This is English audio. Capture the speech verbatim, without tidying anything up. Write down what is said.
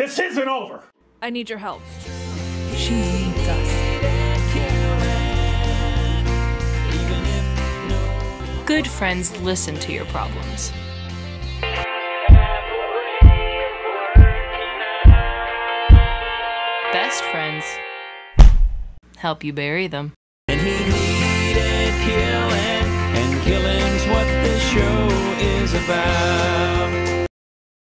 This isn't over. I need your help. She needs us. Good friends listen to your problems. Best friends help you bury them. And he needed killin', and killing's what this show is about.